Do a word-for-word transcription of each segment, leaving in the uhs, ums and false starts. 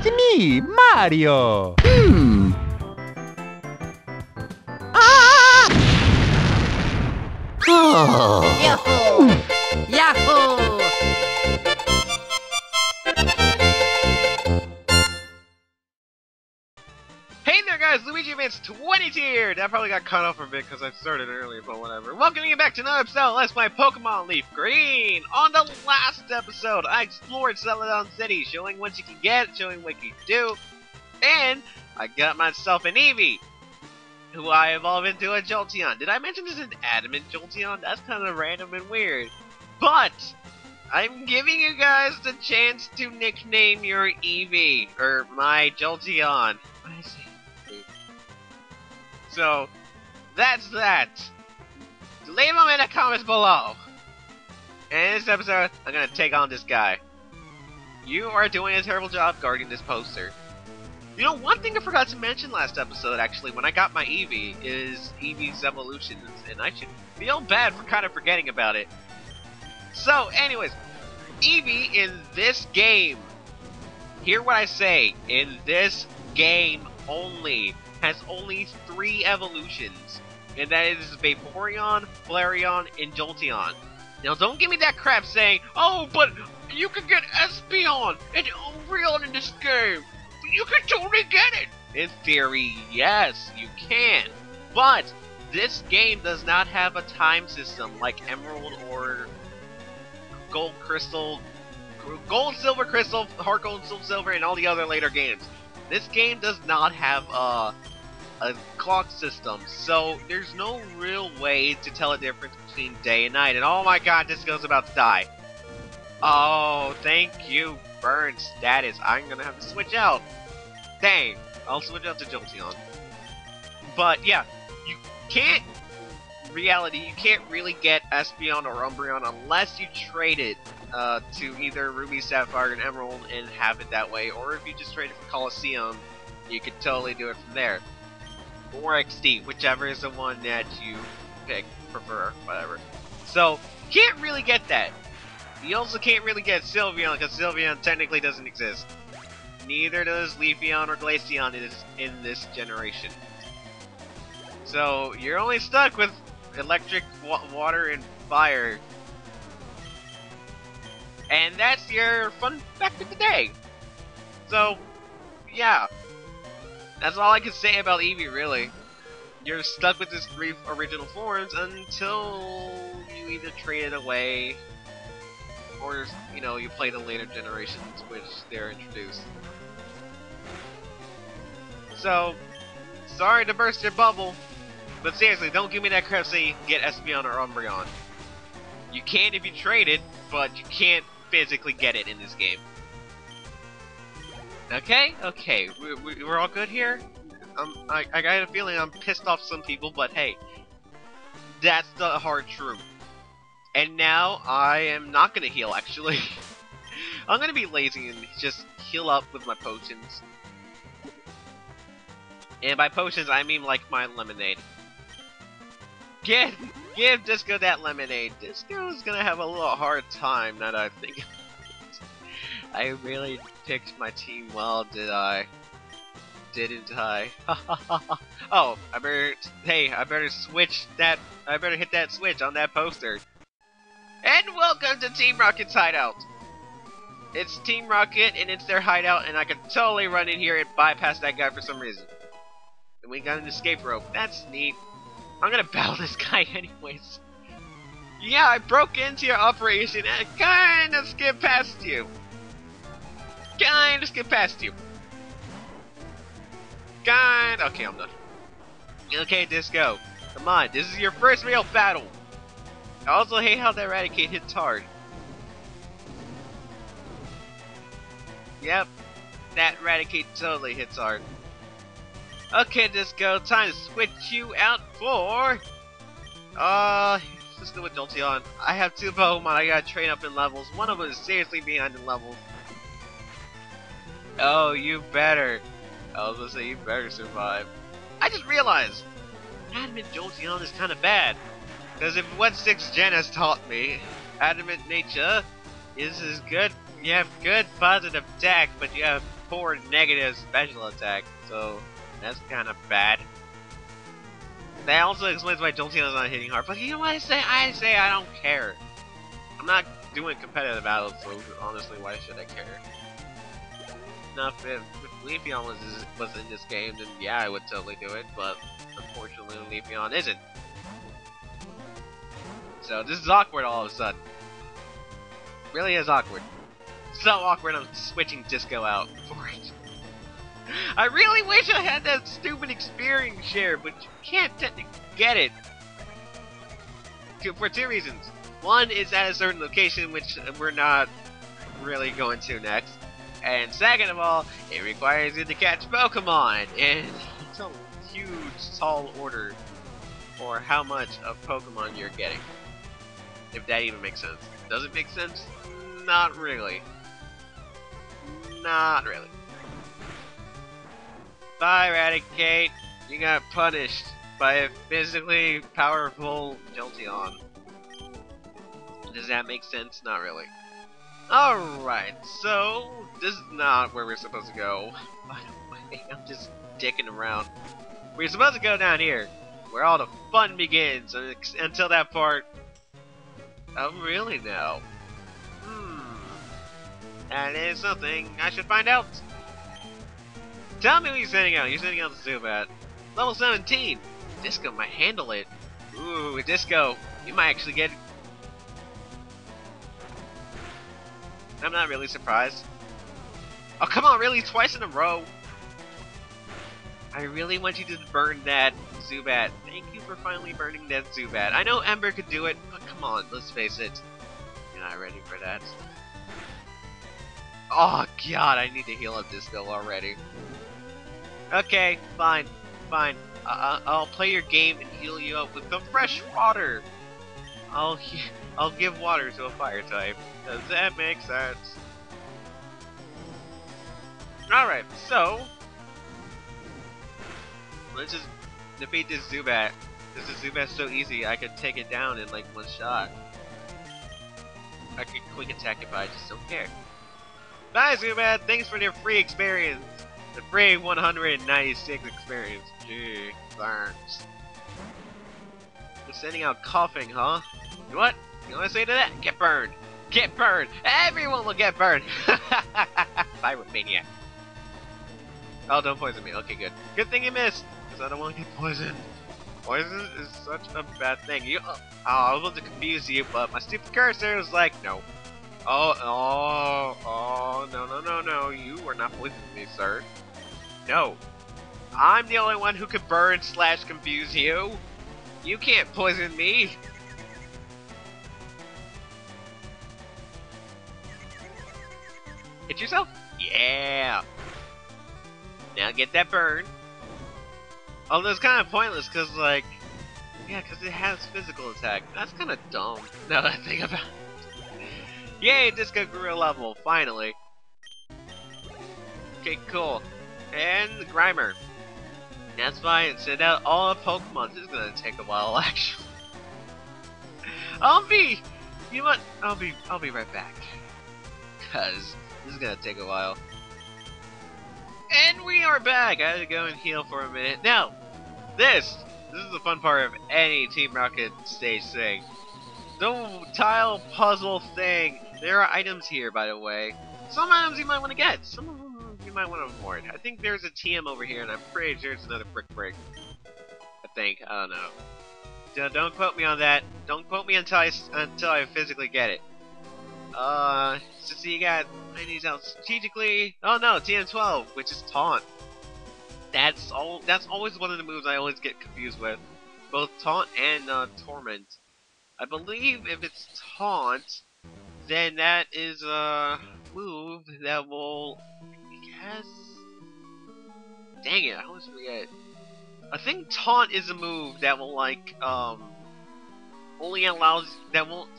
It's me, Mario! Hmm. Ah! Oh. Yahoo! Yahoo! Hey there guys, Luigi Man's twentieth here! That probably got cut off for a bit because I started early, but whatever. Welcome you back to another episode of Let's Play Pokemon Leaf Green! On the last episode, I explored Celadon City, showing what you can get, showing what you can do, and I got myself an Eevee, who I evolved into a Jolteon. Did I mention this is an adamant Jolteon? That's kind of random and weird. But I'm giving you guys the chance to nickname your Eevee, or my Jolteon. What is it? So that's that. Leave them in the comments below. And in this episode, I'm gonna take on this guy. You are doing a terrible job guarding this poster. You know, one thing I forgot to mention last episode, actually, when I got my Eevee, is Eevee's evolutions, and I should feel bad for kind of forgetting about it. So, anyways, Eevee in this game, hear what I say, in this game only, has only three evolutions, and that is Vaporeon, Flareon, and Jolteon. Now, don't give me that crap saying, oh, but you can get Espeon and Umbreon in this game. You can totally get it! In theory, yes, you can. But this game does not have a time system like Emerald or Gold Crystal, Gold Silver Crystal, Heart Gold Silver, and all the other later games. This game does not have a, a clock system, so there's no real way to tell a difference between day and night. And oh my god, this girl's about to die. Oh, thank you, burn status. I'm gonna have to switch out. Dang, I'll switch out to Jolteon. But yeah, you can't, reality, you can't really get Espeon or Umbreon unless you trade it uh, to either Ruby, Sapphire, and Emerald and have it that way, or if you just trade it for Colosseum, you could totally do it from there. Or X D, whichever is the one that you pick, prefer, whatever. So, can't really get that. You also can't really get Sylveon, because Sylveon technically doesn't exist. Neither does Leafeon or Glaceon in this, in this generation. So, you're only stuck with electric, wa water, and fire. And that's your fun fact of the day! So, yeah. That's all I can say about Eevee, really. You're stuck with these three original forms until you either trade it away, or, you know, you play the later generations, which they're introduced. So, sorry to burst your bubble, but seriously, don't give me that crap saying you can get Espeon or Umbreon. You can if you trade it, but you can't physically get it in this game. Okay, okay, we, we, we're all good here? I'm, I, I got a feeling I'm pissed off some people, but hey, that's the hard truth. And now, I am not gonna heal, actually. I'm gonna be lazy and just heal up with my potions. And by potions, I mean like my lemonade. Give, give Disco that lemonade. Disco's gonna have a little hard time now that I think about it. I really picked my team well, did I? Didn't I? Oh, I better, hey, I better switch that, I better hit that switch on that poster. And welcome to Team Rocket's hideout! It's Team Rocket, and it's their hideout, and I could totally run in here and bypass that guy for some reason. And we got an escape rope. That's neat. I'm gonna battle this guy anyways. Yeah, I broke into your operation, and I kinda skipped past you. Kinda skipped past you. Kinda... Okay, I'm done. Okay, Disco. Come on, this is your first real battle. I also hate how that Raticate hits hard. Yep, that Raticate totally hits hard. Okay, Disco, time to switch you out for... Uh, let's go with Jolteon. I have two Pokemon I gotta train up in levels. One of them is seriously behind in levels. Oh, you better. I was gonna say, you better survive. I just realized, adamant Jolteon is kinda bad. Because if what sixth gen has taught me, adamant nature is, is good. You have good positive attack, but you have four negative special attack, so that's kind of bad. That also explains why Jolteon is not hitting hard, but you know what I say? I say I don't care. I'm not doing competitive battles, so honestly, why should I care? Now, if, if Leafeon was, was in this game, then yeah, I would totally do it, but unfortunately, Leafeon isn't. So this is awkward all of a sudden. Really is awkward. So awkward I'm switching Disco out for it. I really wish I had that stupid experience share, but you can't technically get it. For two reasons. One is at a certain location, which we're not really going to next. And second of all, it requires you to catch Pokemon, and it's a huge, tall order for how much of Pokemon you're getting. If that even makes sense. Does it make sense? Not really. Not really. Bye, Raticate. You got punished by a physically powerful Jolteon. Does that make sense? Not really. Alright, so this is not where we're supposed to go. By the way, I'm just dicking around. We're supposed to go down here, where all the fun begins. And until that part, oh really now? Hmm. That is something I should find out. Tell me what you're sending out. You're sending out the Zubat. Level seventeen. Disco might handle it. Ooh, Disco, you might actually get. I'm not really surprised. Oh, come on, really? Twice in a row? I really want you to burn that Zubat. Thank you for finally burning that Zubat. I know Ember could do it, but come on, let's face it. You're not ready for that. Oh, God, I need to heal up Disco already. Okay, fine, fine. Uh, I'll play your game and heal you up with the fresh water. I'll he I'll give water to a fire type. Does that make sense? All right, so let's just defeat this Zubat. This Zubat's so easy. I could take it down in like one shot. I could quick attack it, but I just don't care. Bye, Zubat. Thanks for your free experience. The free one hundred ninety-six experience. Gee, thanks. You're sending out coughing, huh? You know what? You want to say to that? Get burned. Get burned. Everyone will get burned. Bye, Ruby. Oh, don't poison me. Okay, good. Good thing you missed, because I don't want to get poisoned. Poison is such a bad thing. You, oh, I was about to confuse you, but my stupid cursor was like, no. Oh, oh, oh, no, no, no, no, you were not poisoning me, sir. No. I'm the only one who could burn slash confuse you. You can't poison me. Hit yourself? Yeah. Now get that burn. Although it's kind of pointless, because, like, yeah, because it has physical attack. That's kind of dumb, now that I think about it. Yay, Disco grew a level, finally. Okay, cool. And Grimer. That's fine, send out all the Pokemon. This is gonna take a while, actually. I'll be, you know what? I'll be, I'll be right back. Cause this is gonna take a while. And we are back. I had to go and heal for a minute. Now, this, this is the fun part of any Team Rocket stage thing. The tile puzzle thing. There are items here, by the way. Some items you might want to get. Some of them you might want to avoid. I think there's a T M over here, and I'm pretty sure it's another Brick Break. I think. I don't know. Don't, don't quote me on that. Don't quote me until I, until I physically get it. Uh, so see, you got minis out strategically. Oh no, T M twelve, which is Taunt. That's all. That's always one of the moves I always get confused with. Both Taunt and uh, Torment. I believe if it's Taunt, then that is a move that will, I guess, dang it, I always forget. I think Taunt is a move that will, like, um, only allows, that won't,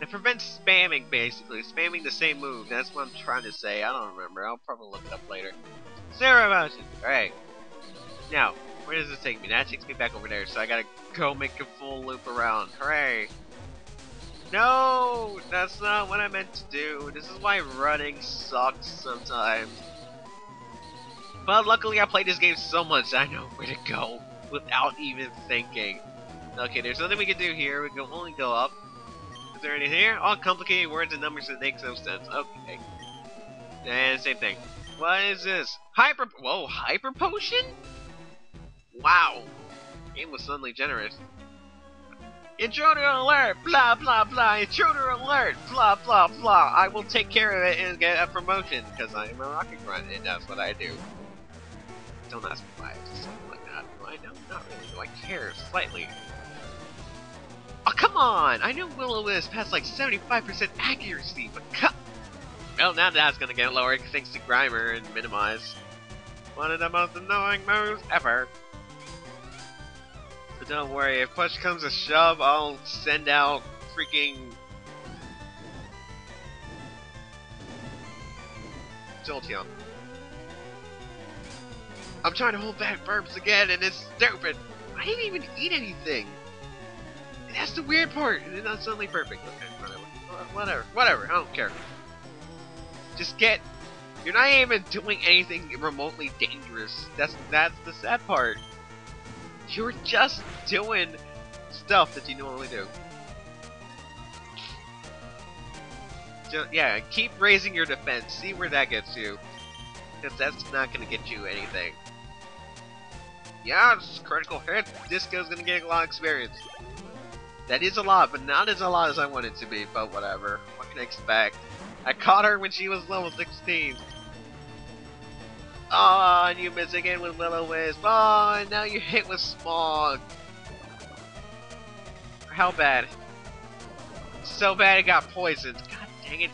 that prevents spamming, basically. Spamming the same move, that's what I'm trying to say. I don't remember, I'll probably look it up later. Zero emotion, alright. Now, where does this take me? That takes me back over there, so I gotta go make a full loop around. Hooray! No, that's not what I meant to do. This is why running sucks sometimes. But luckily I played this game so much I know where to go without even thinking. Okay, there's nothing we can do here. We can only go up. Is there anything here? All complicated words and numbers that make no sense. Okay. And same thing. What is this? Hyper... Whoa, Hyper Potion? Wow. Game was suddenly generous. Intruder alert! Blah, blah, blah! Intruder alert! Blah, blah, blah! I will take care of it and get a promotion, because I am a rocket grunt, and that's what I do. Don't ask me why I just like that. I know, not really. Do I care? Slightly. Oh, come on! I know Willow is past like seventy-five percent accuracy, but come... Well, now that's gonna get lower thanks to Grimer and Minimize. One of the most annoying moves ever. But don't worry, if push comes to shove, I'll send out freaking... Jolteon. I'm trying to hold back burps again and it's stupid! I didn't even eat anything! And that's the weird part! And then I'm suddenly perfect. Okay, whatever. Whatever, whatever, I don't care. Just get... You're not even doing anything remotely dangerous. That's that's the sad part. You're just doing stuff that you normally do. Just, yeah, keep raising your defense. See where that gets you. Because that's not going to get you anything. Yeah, critical hit. Disco's going to get a lot of experience. That is a lot, but not as a lot as I want it to be. But whatever. What can I expect? I caught her when she was level sixteen. Oh, and you miss again with Willow Wisp. Oh, and now you hit with Smog. How bad? So bad it got poisoned. God dang it.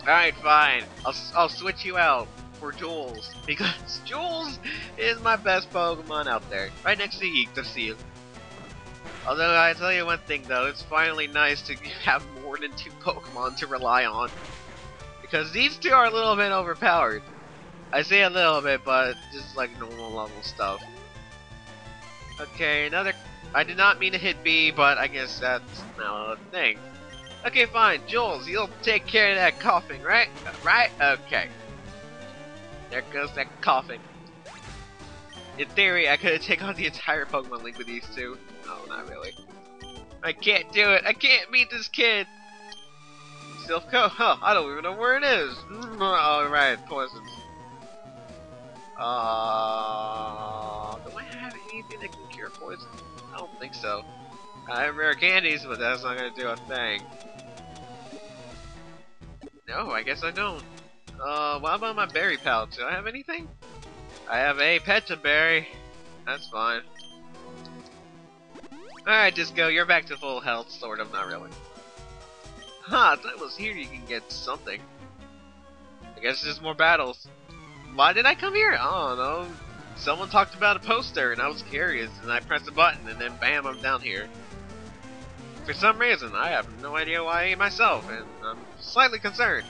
Alright, fine. I'll, I'll switch you out for Jules. Because Jules is my best Pokemon out there. Right next to Eek, to see you. Although, I tell you one thing though, it's finally nice to have more than two Pokemon to rely on. Because these two are a little bit overpowered. I say a little bit, but just like normal level stuff. Okay, another... I did not mean to hit B, but I guess that's not a thing. Okay, fine, Jules, you'll take care of that coughing, right? Right? Okay. There goes that coughing. In theory, I could have taken on the entire Pokemon League with these two. No, not really. I can't do it. I can't meet this kid. Silphco? Huh, I don't even know where it is. Alright, poisons. Uh, do I have anything that can cure poison? I don't think so. I have rare candies, but that's not going to do a thing. No, I guess I don't. Uh, what about my berry pouch? Do I have anything? I have a Petaberry. That's fine. Alright, Disco, you're back to full health, sort of, not really. Huh, I thought it was here you can get something. I guess there's more battles. Why did I come here? I don't know. Someone talked about a poster, and I was curious, and I pressed a button, and then bam, I'm down here. For some reason, I have no idea why myself, and I'm slightly concerned.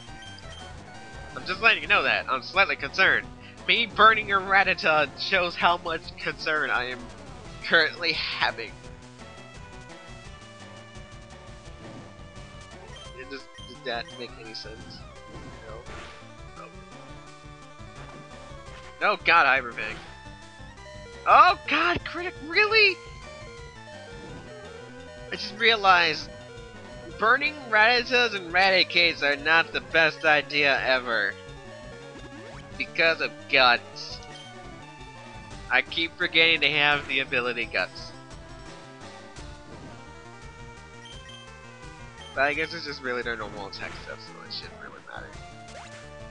I'm just letting you know that. I'm slightly concerned. Me burning your Rattata shows how much concern I am currently having. It just, did that make any sense? No. No. Oh god, Hypervang. Oh god, Critic, really? I just realized burning Rattatas and Raticates are not the best idea ever. Because of guts. I keep forgetting to have the ability guts. But I guess it's just really their normal attack stuff, so it shouldn't really matter.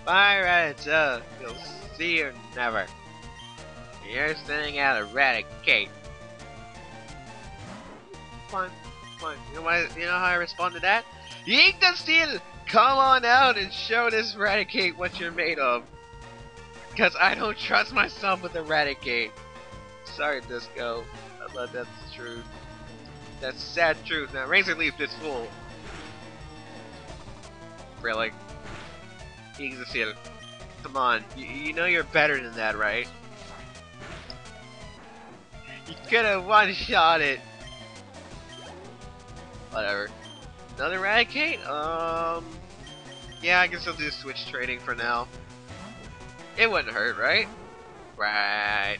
Bye, Rattata! You'll see or never. You're sending out a Raticate. Fine, fine. You know, why, you know how I respond to that? Yeek the Seal! Come on out and show this Raticate what you're made of. Because I don't trust myself with Raticate. Sorry, Disco. I love that's the truth. That's sad truth. Now, Razor Leaf this fool. Really? Ivysaur. Come on. You, you know you're better than that, right? You could have one-shot it. Whatever. Another Raticate? Um... Yeah, I guess I'll do switch trading for now. It wouldn't hurt, right? Right.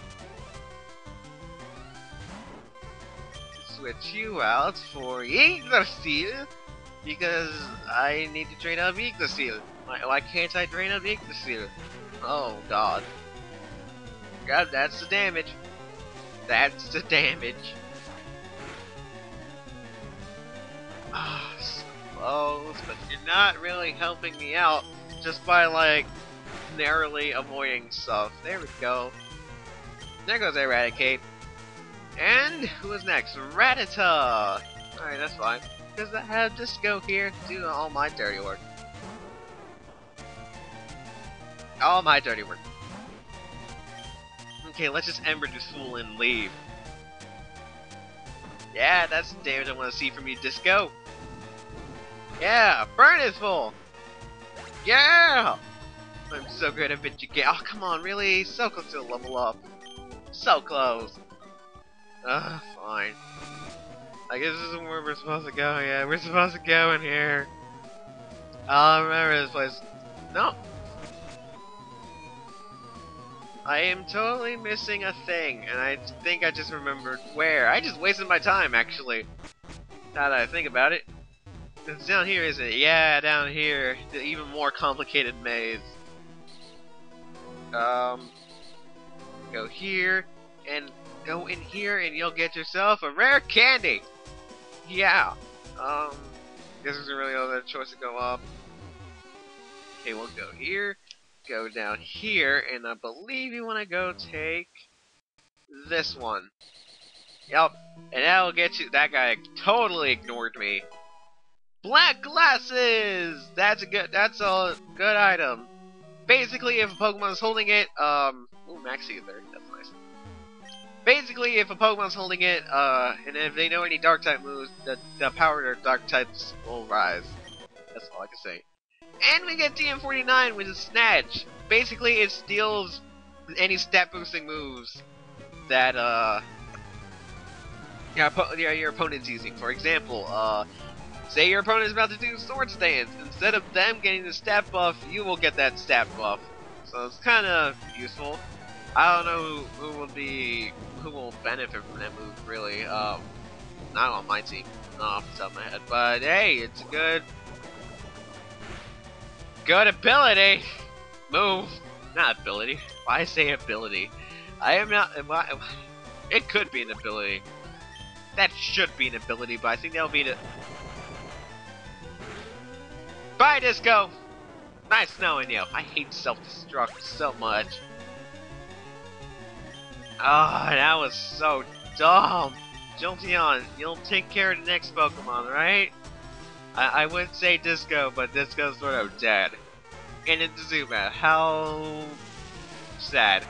Switch you out for Yggdrasil, because I need to drain out Yggdrasil. Why, why can't I drain out Yggdrasil? Oh god. God, that's the damage. That's the damage. Ah, so close, but you're not really helping me out just by like narrowly avoiding stuff. There we go. There goes Eradicate. And who is next? Rattata! Alright, that's fine. Because I have Disco here doing all my dirty work. All my dirty work. Okay, let's just Ember this fool and leave. Yeah, that's the damage I want to see from you, Disco. Yeah, burn his fool! Yeah! I'm so great at bitch again. Oh, come on, really? So close to a level up. So close. Ugh, fine. I guess this isn't where we're supposed to go, yeah. We're supposed to go in here. I'll remember this place. No! I am totally missing a thing, and I think I just remembered where. I just wasted my time, actually. Now that I think about it. It's down here, isn't it? Yeah, down here. The even more complicated maze. Um... Go here, and... Go in here and you'll get yourself a rare candy! Yeah! Um, this isn't really all that choice to go up. Okay, we'll go here, go down here, and I believe you want to go take this one. Yep, and that'll get you. That guy totally ignored me. Black glasses! That's a good, that's a good item. Basically, if a Pokemon's holding it, um, ooh, Maxie there, that's nice. Basically, if a Pokemon's holding it, uh, and if they know any Dark type moves, the, the power of their Dark types will rise. That's all I can say. And we get T M forty-nine with a Snatch. Basically, it steals any stat boosting moves that uh, your, your, your opponent's using. For example, uh, say your opponent's about to do Sword Stance. Instead of them getting the stat buff, you will get that stat buff. So it's kind of useful. I don't know who, who will be who will benefit from that move really. Um, not on my team, not off the top of my head. But hey, it's a good, good ability move. Not ability. Why say ability? I am not. Am I, am I, it could be an ability. That should be an ability, but I think that'll be the. Bye, Disco. Nice knowing you. I hate self-destruct so much. Ah, oh, that was so dumb. Jolteon, you'll take care of the next Pokemon, right? I, I would say Disco, but Disco's sort of dead. And it's Zubat. How sad.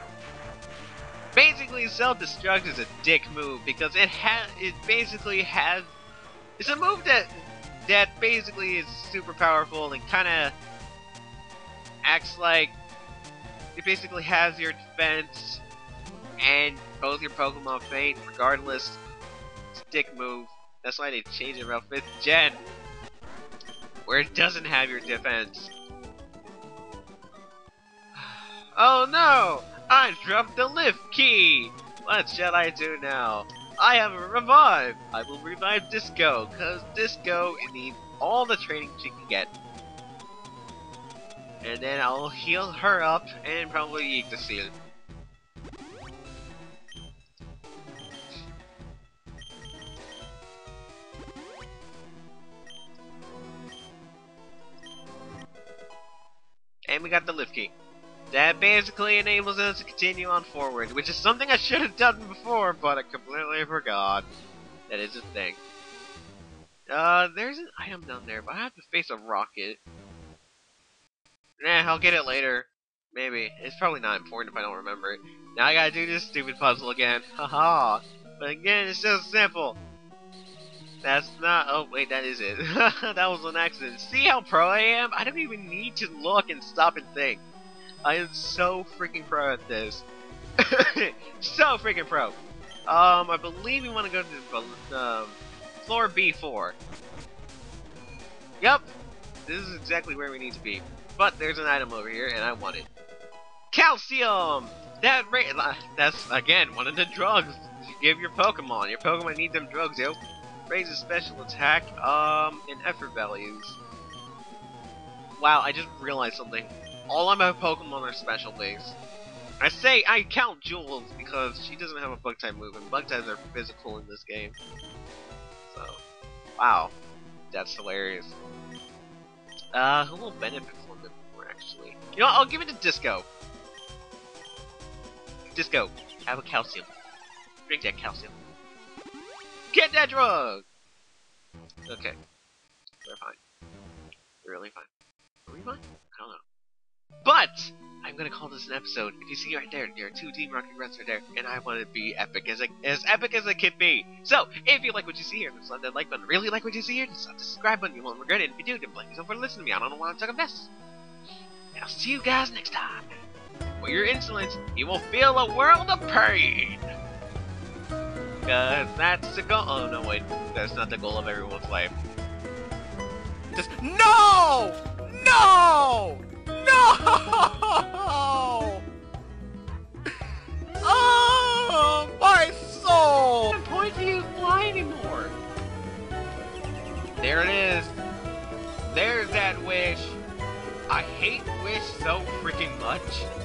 Basically, Self-Destruct is a dick move because it has, it basically has, it's a move that that basically is super powerful and kind of acts like it basically has your defense. And both your Pokemon faint, regardless. Stick move. That's why they changed it around fifth gen, where it doesn't have your defense. Oh no! I dropped the lift key. What shall I do now? I have a revive. I will revive Disco, cause Disco needs all the training she can get. And then I'll heal her up and probably Yggdrasil. And we got the lift key. That basically enables us to continue on forward, which is something I should have done before, but I completely forgot. That is a thing. Uh, there's an item down there, but I have to face a rocket. Nah, I'll get it later. Maybe. It's probably not important if I don't remember it. Now I gotta do this stupid puzzle again. Haha. But again, it's so simple. That's not. Oh wait, that is it. That was an accident. See how pro I am? I don't even need to look and stop and think. I am so freaking pro at this. So freaking pro. Um, I believe we want to go to the, um, floor B four. Yep, this is exactly where we need to be. But there's an item over here, and I want it. Calcium! That ra That's, again, one of the drugs you give your Pokemon. Your Pokemon need them drugs, yo. Raises special attack, um, and effort values. Wow, I just realized something. All of my Pokemon are special based. I say I count Jules because she doesn't have a bug type move, and bug types are physical in this game. So, wow. That's hilarious. Uh, who will benefit from them more, actually? You know what? I'll give it to Disco. Disco, have a calcium. Drink that calcium. Get that drug! Okay. We're fine. We're really fine. Are we fine? I don't know. But! I'm gonna call this an episode. If you see right there, there are two Team Rocket runs right there, and I want to be epic as, I, as epic as it could be. So, if you like what you see here, then slap that like button. Really like what you see here, then slap the subscribe button. You won't regret it. If you do, then blame yourself for listening to me. I don't know why I'm talking mess. And I'll see you guys next time. For your insolence, you will feel a world of pain. Cause that's the goal. Oh no, wait, that's not the goal of everyone's life. Just no, no, no. Oh, my soul! What's the point to use fly anymore? There it is. There's that wish. I hate wish so freaking much.